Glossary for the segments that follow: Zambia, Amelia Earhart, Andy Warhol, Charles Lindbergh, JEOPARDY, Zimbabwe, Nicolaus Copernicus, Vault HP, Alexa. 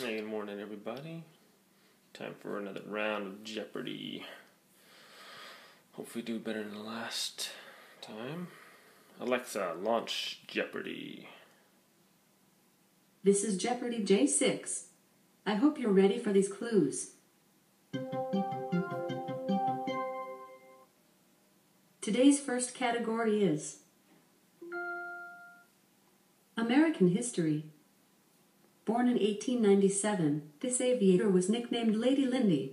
Hey, good morning, everybody. Time for another round of Jeopardy. Hope we do better than the last time. Alexa, launch Jeopardy. This is Jeopardy J6. I hope you're ready for these clues. Today's first category is American history. Born in 1897, this aviator was nicknamed Lady Lindy.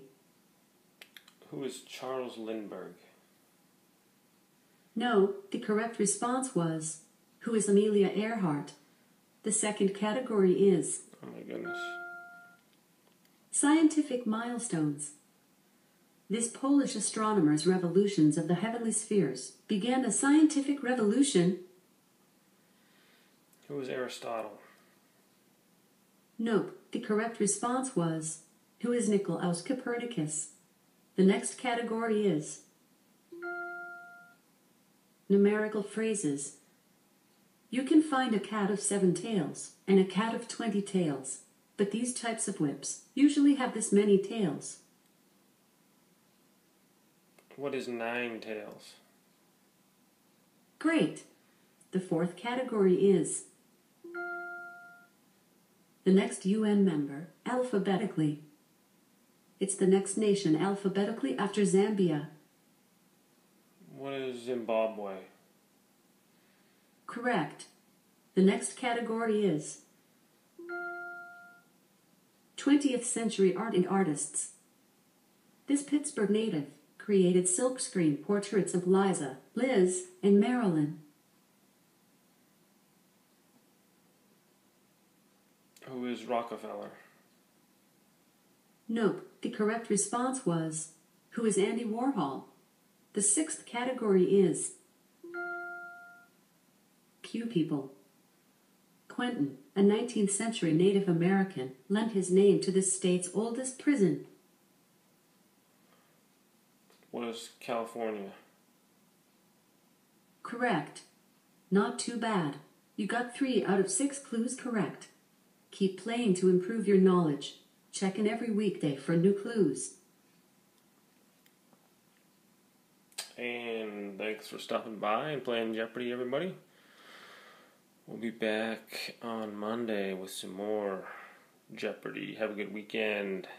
Who is Charles Lindbergh? No, the correct response was, who is Amelia Earhart? The second category is... Oh my goodness. Scientific milestones. This Polish astronomer's revolutions of the heavenly spheres began a scientific revolution. Who was Aristotle? Nope, the correct response was, who is Nicolaus Copernicus? The next category is numerical phrases. You can find a cat of 7 tails and a cat of 20 tails, but these types of whips usually have this many tails. What is 9 tails? Great! The fourth category is the next UN member, alphabetically. It's the next nation alphabetically after Zambia. What is Zimbabwe? Correct. The next category is 20th century art and artists. This Pittsburgh native created silkscreen portraits of Liza, Liz, and Marilyn. Who is Rockefeller? Nope, the correct response was, who is Andy Warhol? The sixth category is Q people. Quentin, a 19th century Native American, lent his name to this state's oldest prison. What is California? Correct. Not too bad. You got 3 out of 6 clues correct. Keep playing to improve your knowledge. Check in every weekday for new clues. And thanks for stopping by and playing Jeopardy, everybody. We'll be back on Monday with some more Jeopardy. Have a good weekend.